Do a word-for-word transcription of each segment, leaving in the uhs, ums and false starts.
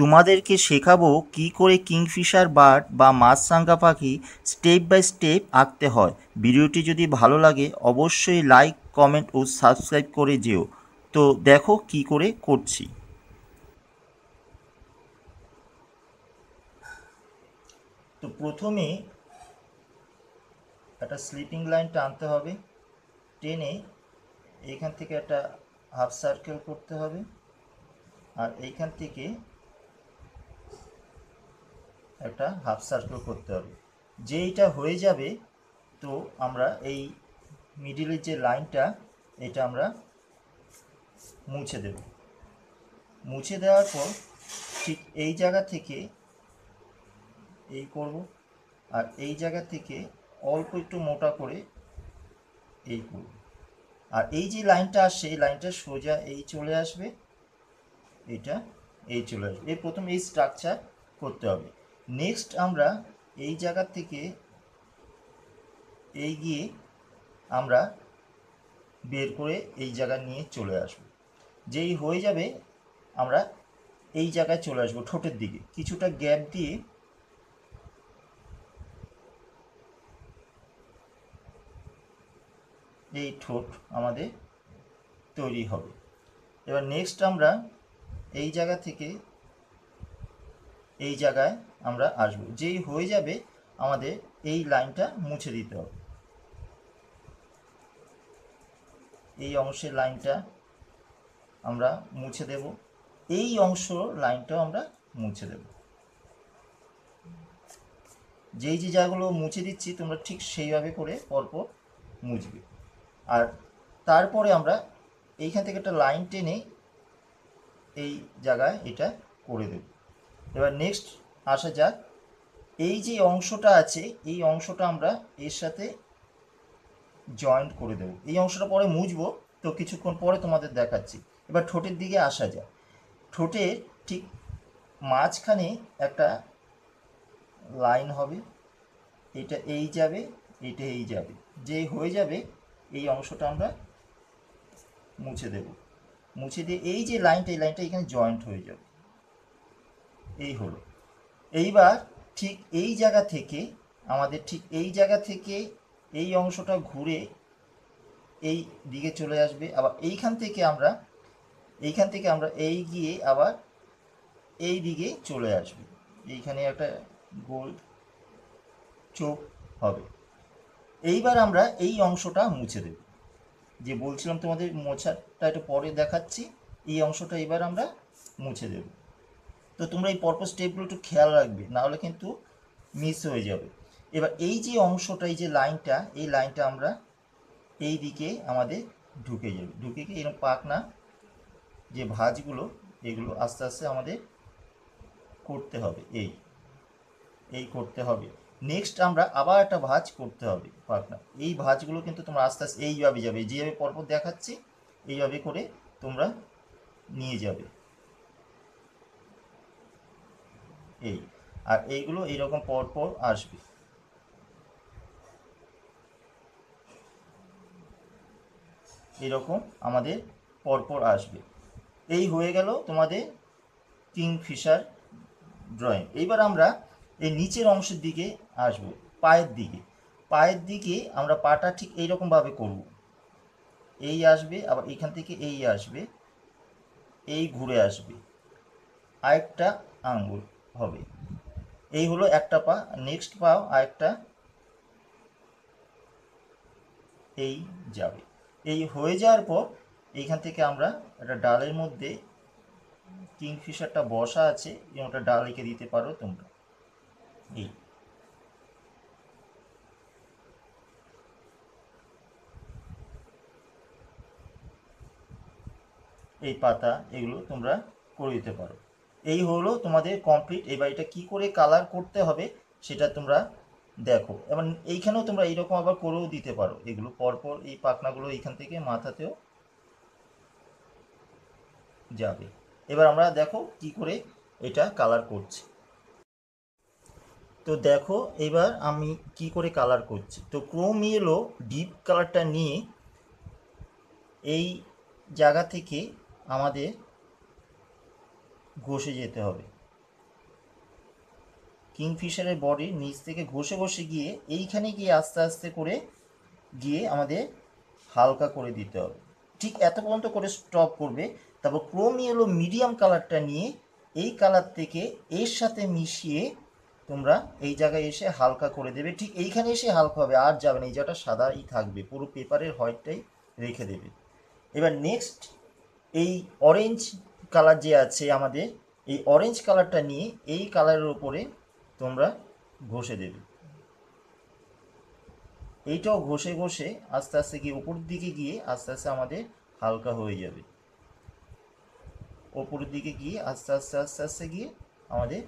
তোমাদেরকে শেখাবো কি করে কিংফিশার বার্ড বা মাছরাঙা পাখি স্টেপ বাই স্টেপ আঁকতে হয়। ভিডিওটি যদি ভালো লাগে অবশ্যই লাইক কমেন্ট ও সাবস্ক্রাইব করে যেও। তো দেখো কি করে করছি। তো প্রথমে একটা স্লিপিং লাইন টানতে হবে, টেনে এইখান থেকে একটা হাফ সার্কেল করতে হবে আর এইখান থেকে একটা হাফ সার্কেল করতে হবে। যে এটা হয়ে যাবে তো আমরা এই মিডিলের যে লাইনটা এটা আমরা মুছে দেব। মুছে দেওয়ার পর ঠিক এই জায়গা থেকে এই করব আর এই জায়গা থেকে অল্প একটু মোটা করে এই করব। আর এই যে লাইনটা আসছে এই লাইনটা সোজা এই চলে আসবে, এটা এই চলে আসবে। এই প্রথম এই স্ট্রাকচার করতে হবে। নেক্সট আমরা এই জায়গা থেকে এই গিয়ে আমরা বের করে এই জায়গা নিয়ে চলে আসবো। যেই হয়ে যাবে আমরা এই জায়গায় চলে আসবো, ঠোঁটের দিকে কিছুটা গ্যাপ দিয়ে এই ঠোঁট আমাদের তৈরি হবে। এবার নেক্সট আমরা এই জায়গা থেকে এই জায়গায় আমরা আসব। যেই হয়ে যাবে আমাদের এই লাইনটা মুছে দিতে হবে, এই অংশের লাইনটা আমরা মুছে দেব, এই অংশ লাইনটাও আমরা মুছে দেব। যেই যে জায়গাগুলো মুছে দিচ্ছি তোমরা ঠিক সেইভাবে করে পরপর মুছবে। আর তারপরে আমরা এইখান থেকে একটা লাইন টেনে এই জায়গায় এটা করে দেব। এবার নেক্সট আসা যাক, এই যে অংশটা আছে এই অংশটা আমরা এর সাথে জয়েন্ট করে দেব। এই অংশটা পরে মুছবো, তো কিছুক্ষণ পরে তোমাদের দেখাচ্ছি। এবার ঠোঁটের দিকে আসা যাক। ঠোঁটে ঠিক মাঝখানে একটা লাইন হবে, এটা এই যাবে এটা এই যাবে। যে হয়ে যাবে এই অংশটা আমরা মুছে দেব। মুছে দিয়ে এই যে লাইনটা এই লাইনটা এখানে জয়েন্ট হয়ে যাবে, এই হলো। এইবার ঠিক এই জায়গা থেকে আমাদের ঠিক এই জায়গা থেকে এই অংশটা ঘুরে এই দিকে চলে আসবে। আবার এইখান থেকে আমরা এইখান থেকে আমরা এই গিয়ে আবার এই দিকে চলে আসবে। এইখানে একটা গোল চোখ হবে। এইবার আমরা এই অংশটা মুছে দেব, যে বলছিলাম তোমাদের মোছাটা একটু পরে দেখাচ্ছি। এই অংশটা এবার আমরা মুছে দেব। তো তোমরা এই পরপর স্টেপগুলো একটু খেয়াল রাখবে, নাহলে কিন্তু মিস হয়ে যাবে। এবার এই যে অংশটা এই যে লাইনটা এই লাইনটা আমরা এই দিকে আমাদের ঢুকে যাবে, ঢুকে গিয়ে এরকম পাকনা যে ভাঁজগুলো এগুলো আস্তে আস্তে আমাদের করতে হবে, এই এই করতে হবে। নেক্সট আমরা আবার একটা ভাঁজ করতে হবে পাকনা। এই ভাঁজগুলো কিন্তু তোমরা আস্তে আস্তে এইভাবে যাবে, যেভাবে পরপর দেখাচ্ছি এইভাবে করে তোমরা নিয়ে যাবে, এই। আর এইগুলো এইরকম পরপর আসবে। এরকম আমাদের পরপর আসবে। এই হয়ে গেল তোমাদের কিংফিশার ড্রয়িং। এইবার আমরা এই নিচের অংশের দিকে আসব, পায়ের দিকে। পায়ের দিকে আমরা পাটা ঠিক এইরকমভাবে করব, এই আসবে আবার এখান থেকে এই আসবে, এই ঘুরে আসবে, আরেকটা আঙ্গুল হবে। এই হলো একটা পা। নেক্সট পাও আরেকটা এই যাবে। এই হয়ে যাওয়ার পর এইখান থেকে আমরা একটা ডালের মধ্যে কিংফিশারটা বসা আছে, এবং একটা ডাল এঁকে দিতে পারো তোমরা, এই। এই পাতা এগুলো তোমরা করে দিতে পারো। এই হলো তোমাদের কমপ্লিট। এবার এটা কী করে কালার করতে হবে সেটা তোমরা দেখো। এবার এইখানেও তোমরা এইরকম আবার করেও দিতে পারো, এগুলো পরপর এই পাখনাগুলো এইখান থেকে মাথাতেও যাবে। এবার আমরা দেখো কি করে এটা কালার করছি। তো দেখো এবার আমি কি করে কালার করছি। তো ক্রোম ইয়েলো ডিপ কালারটা নিয়ে এই জায়গা থেকে আমাদের ঘষে যেতে হবে। কিংফিশারের বডি নিচ থেকে ঘষে ঘষে গিয়ে এইখানে গিয়ে আস্তে আস্তে করে গিয়ে আমাদের হালকা করে দিতে হবে। ঠিক এত পর্যন্ত করে স্টপ করবে। তারপর ক্রোম ইয়েলো মিডিয়াম কালারটা নিয়ে এই কালার থেকে এর সাথে মিশিয়ে তোমরা এই জায়গায় এসে হালকা করে দেবে। ঠিক এইখানে এসে হালকা হবে, আর যাবে না, এই জায়গাটা সাদাই থাকবে, পুরো পেপারের হোয়াইটটাই রেখে দেবে। এবার নেক্সট এই অরেঞ্জ কালার যে আছে আমাদের, এই অরেঞ্জ কালারটা নিয়ে এই কালারের উপরে তোমরা ঘষে দেবে। এইটাও ঘষে ঘষে আস্তে আস্তে গিয়ে উপর দিকে গিয়ে আস্তে আস্তে আমাদের হালকা হয়ে যাবে। ওপরের দিকে গিয়ে আস্তে আস্তে আস্তে আস্তে গিয়ে আমাদের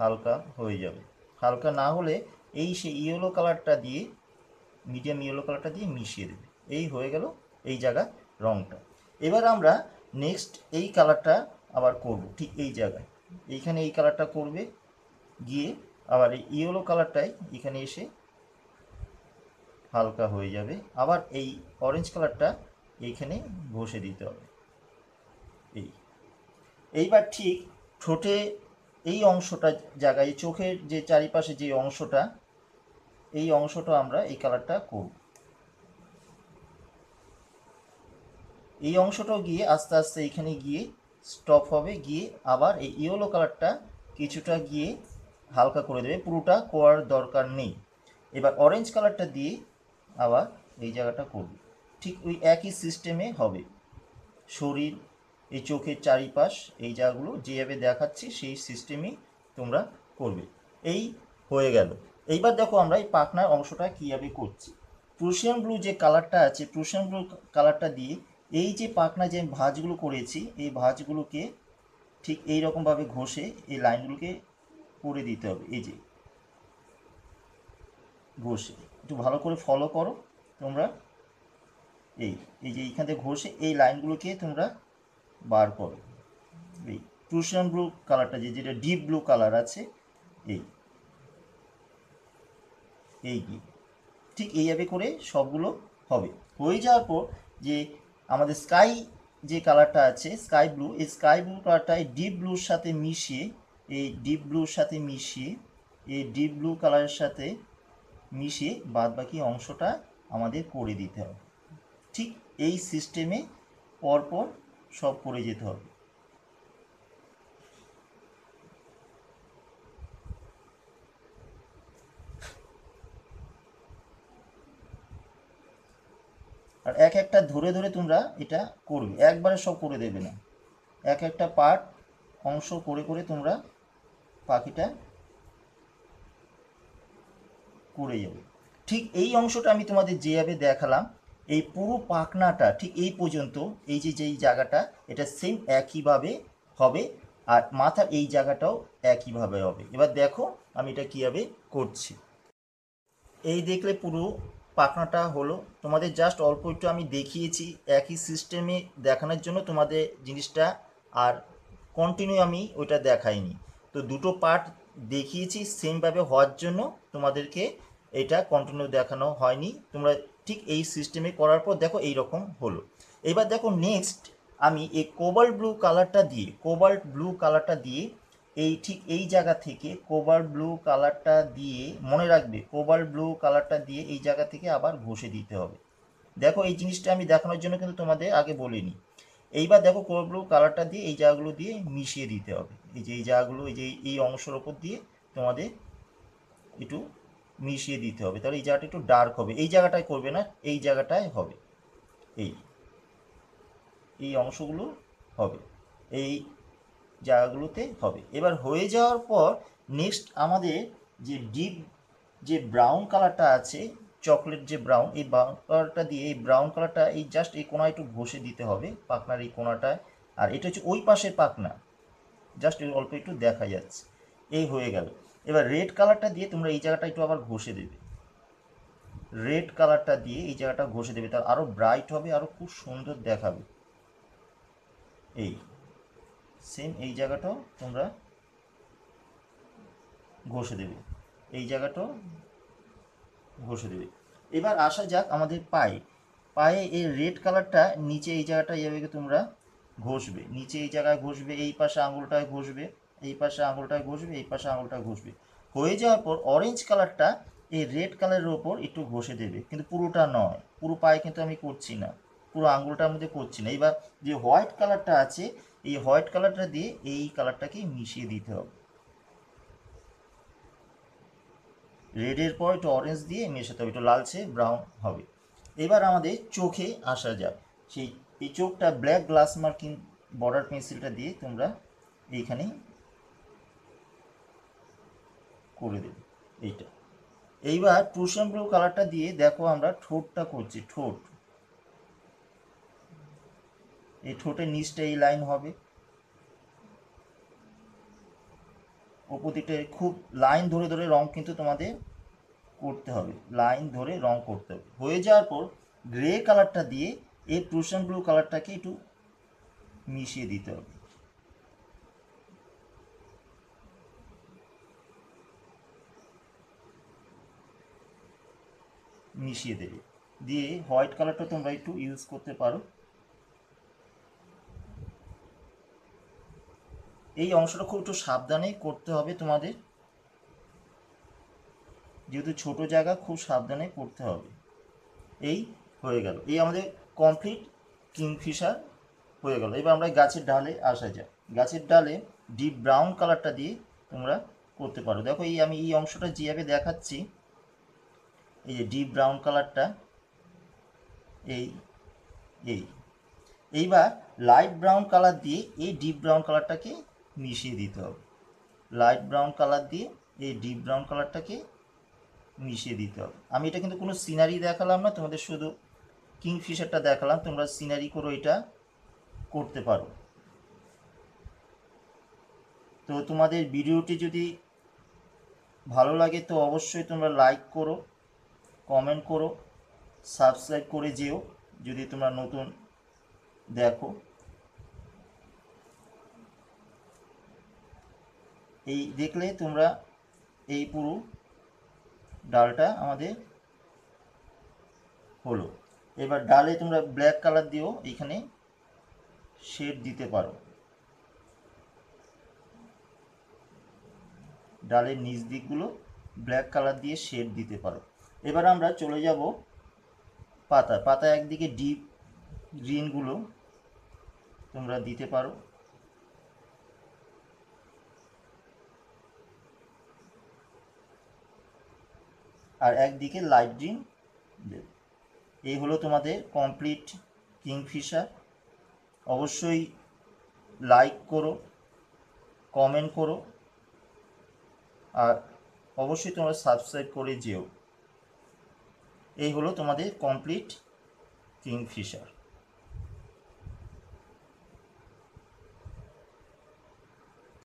হালকা হয়ে যাবে। হালকা না হলে এই সে ইয়েলো কালারটা দিয়ে, মিডিয়াম ইয়েলো কালারটা দিয়ে মিশিয়ে দেবে। এই হয়ে গেল এই জায়গার রঙটা। এবার আমরা নেক্সট এই কালারটা আবার করব। ঠিক এই জায়গায় এইখানে এই কালারটা করবে, গিয়ে আবার এই ইয়েলো কালারটাই এখানে এসে হালকা হয়ে যাবে। আবার এই অরেঞ্জ কালারটা এইখানে ঘষে দিতে হবে। এই এইবার ঠিক ঠোঁটে এই অংশটা জায়গায়, চোখের যে চারিপাশে যে অংশটা, এই অংশটা আমরা এই কালারটা করব। এই অংশটাও গিয়ে আস্তে আস্তে এখানে গিয়ে স্টপ হবে, গিয়ে আবার এই ইয়েলো কালারটা কিছুটা গিয়ে হালকা করে দেবে, পুরোটা করার দরকার নেই। এবার অরেঞ্জ কালারটা দিয়ে আবার এই জায়গাটা করব। ঠিক ওই একই সিস্টেমে হবে। শরীর, এই চোখের চারিপাশ, এই জায়গাগুলো যেভাবে দেখাচ্ছি সেই সিস্টেমই তোমরা করবে। এই হয়ে গেল। এইবার দেখো আমরা এই পাখনার অংশটা কীভাবে করছি। প্রুশিয়ান ব্লু যে কালারটা আছে, প্রুশিয়ান ব্লু কালারটা দিয়ে এই যে পাখনা যে ভাঁজগুলো করেছি, এই ভাঁজগুলোকে ঠিক এই রকমভাবে ঘষে এই লাইনগুলোকে করে দিতে হবে। এই যে ঘষে, একটু ভালো করে ফলো করো তোমরা। এই এই যে এইখান থেকে ঘষে এই লাইনগুলোকে তোমরা বার করো। এই প্রুশিয়ান ব্লু কালারটা যে, যেটা ডিপ ব্লু কালার আছে, এই এই ঠিক এইভাবে করে সবগুলো হবে। হয়ে যাওয়ার পর যে আমাদের স্কাই যে কালারটা আছে, স্কাই ব্লু, এই স্কাই ব্লু কালারটাই ডিপ ব্লুর সাথে মিশিয়ে, এই ডিপ ব্লুর সাথে মিশিয়ে, এই ডিপ ব্লু কালারের সাথে মিশিয়ে বাদবাকি অংশটা আমাদের করে দিতে হবে। ঠিক এই সিস্টেমে পরপর সব করে যেতে হবে। আর এক একটা ধরে ধরে তোমরা এটা করবে, একবারে সব করে দেবে না। এক একটা পার্ট অংশ করে করে তোমরা পাখিটা করে যাবে। ঠিক এই অংশটা আমি তোমাদের যেভাবে দেখালাম, এই পুরো পাখনাটা ঠিক এই পর্যন্ত, এই যে যেই জায়গাটা, এটা সেম একইভাবে হবে। আর মাথার এই জায়গাটাও একইভাবে হবে। এবার দেখো আমি এটা কীভাবে করছি। এই দেখলে পুরো পাখনাটা হলো। তোমাদের জাস্ট অল্প একটু আমি দেখিয়েছি একই সিস্টেমে দেখানোর জন্য, তোমাদের জিনিসটা আর কন্টিনিউ আমি ওইটা দেখাইনি। তো দুটো পার্ট দেখিয়েছি সেমভাবে হওয়ার জন্য তোমাদেরকে এটা কন্টিনিউ দেখানো হয়নি। তোমরা ঠিক এই সিস্টেমে করার পর দেখো এই রকম হলো। এবার দেখো নেক্সট আমি এই কোবাল্ট ব্লু কালারটা দিয়ে, কোবাল্ট ব্লু কালারটা দিয়ে এই ঠিক এই জায়গা থেকে কোবাল্ট ব্লু কালারটা দিয়ে, মনে রাখবে কোবাল্ট ব্লু কালারটা দিয়ে এই জায়গা থেকে আবার ঘষে দিতে হবে। দেখো এই জিনিসটা আমি দেখানোর জন্য কিন্তু তোমাদের আগে বলিনি। এইবার দেখো কোবাল্ট ব্লু কালারটা দিয়ে এই জায়গাগুলো দিয়ে মিশিয়ে দিতে হবে। এই যে এই জায়গাগুলো, এই যে এই অংশের ওপর দিয়ে তোমাদের একটু মিশিয়ে দিতে হবে। তাহলে এই জায়গাটা একটু ডার্ক হবে। এই জায়গাটায় করবে না, এই জায়গাটায় হবে। এই এই অংশগুলো হবে, এই জায়গাগুলোতে হবে। এবার হয়ে যাওয়ার পর নেক্সট আমাদের যে ডিপ যে ব্রাউন কালারটা আছে, চকলেট যে ব্রাউন, এই ব্রাউন কালারটা দিয়ে এই ব্রাউন কালারটা এই জাস্ট এই কোনায় একটু ঘষে দিতে হবে, পাখনার এই কোনাটায়। আর এটা হচ্ছে ওই পাশের পাখনা, জাস্ট অল্প একটু দেখা যাচ্ছে। এই হয়ে গেল। এবার রেড কালারটা দিয়ে তোমরা এই জায়গাটা একটু আবার ঘষে দেবে। রেড কালারটা দিয়ে এই জায়গাটা ঘষে দেবে, তার আরও ব্রাইট হবে, আরও খুব সুন্দর দেখাবে। এই সেম এই জায়গাটাও তোমরা ঘষে দেবে, এই জায়গাটাও ঘষে দেবে। এবার আসা যাক আমাদের পায়ে। পায়ে এই রেড কালারটা নিচে এই জায়গাটা এইভাবে তোমরা ঘষবে, নিচে এই জায়গায় ঘষবে, এই পাশে আঙুলটায় ঘষবে, এই পাশে আঙুলটায় ঘষবে, এই পাশে আঙুলটায় ঘষবে। হয়ে যাওয়ার পর অরেঞ্জ কালারটা এই রেড কালারের ওপর একটু ঘষে দেবে, কিন্তু পুরোটা নয়, পুরো পায়ে কিন্তু আমি করছি না, পুরো আঙুলটার মধ্যে করছি না। এবার যে হোয়াইট কালারটা আছে এই হোয়াইট কালারটা দিয়ে এই কালারটাকে মিশিয়ে দিতে হবে। রেডের পর একটু অরেঞ্জ দিয়ে মেশাতে হবে, একটু লালচে ব্রাউন হবে। এবার আমাদের চোখে আসা যাক। সেই এই চোখটা ব্ল্যাক গ্লাস মার্কিং বর্ডার পেন্সিলটা দিয়ে তোমরা এইখানে করে দেবে এইটা। এইবার প্রুশন ব্লু কালারটা দিয়ে দেখো আমরা ঠোঁটটা করছি, ঠোঁট, এই ঠোঁটের নিচটা এই লাইন হবে, প্রতিটা খুব লাইন ধরে ধরে রং কিন্তু তোমাদের করতে হবে, লাইন ধরে রং করতে হবে। হয়ে যাওয়ার পর গ্রে কালারটা দিয়ে এই প্রুশন ব্লু কালারটাকে একটু মিশিয়ে দিতে হবে। মিশিয়ে দেবে দিয়ে হোয়াইট কালারটা তোমরা একটু ইউজ করতে পারো। এই অংশটা খুব একটু সাবধানে করতে হবে তোমাদের, যেহেতু ছোট জায়গা খুব সাবধানে করতে হবে। এই হয়ে গেল, এই আমাদের কমপ্লিট কিংফিশার হয়ে গেল। এবার আমরা গাছের ডালে আসা যাক। গাছের ডালে ডিপ ব্রাউন কালারটা দিয়ে তোমরা করতে পারো। দেখো এই আমি এই অংশটা যেভাবে দেখাচ্ছি, এই যে ডিপ ব্রাউন কালারটা, এই এই এইবার লাইট ব্রাউন কালার দিয়ে এই ডিপ ব্রাউন কালারটাকে মিশিয়ে দিতে হবে। লাইট ব্রাউন কালার দিয়ে এই ডিপ ব্রাউন কালারটাকে মিশিয়ে দিতে হবে। আমি এটা কিন্তু কোনো সিনারি দেখালাম না তোমাদের, শুধু কিংফিশারটা দেখালাম, তোমরা সিনারি করে এটা করতে পারো। তো তোমাদের ভিডিওটি যদি ভালো লাগে তো অবশ্যই তোমরা লাইক করো, কমেন্ট করো, সাবস্ক্রাইব করে যেও যদি তোমরা নতুন দেখো। এই দেখলে তোমরা এই পুরো ডালটা আমাদের হলো। এবার ডালে তোমরা ব্ল্যাক কালার দিয়েও এইখানে শেড দিতে পারো, ডালের নিচ দিকগুলো ব্ল্যাক কালার দিয়ে শেড দিতে পারো। এবার আমরা চলে যাব পাতা। পাতা একদিকে ডিপ গ্রিনগুলো তোমরা দিতে পারো, আর একদিকে লাইট গ্রিন দেব। এই হলো তোমাদের কমপ্লিট কিংফিশার। অবশ্যই লাইক করো, কমেন্ট করো, আর অবশ্যই তোমরা সাবস্ক্রাইব করে যেও। এই হলো তোমাদের কমপ্লিট কিংফিশার।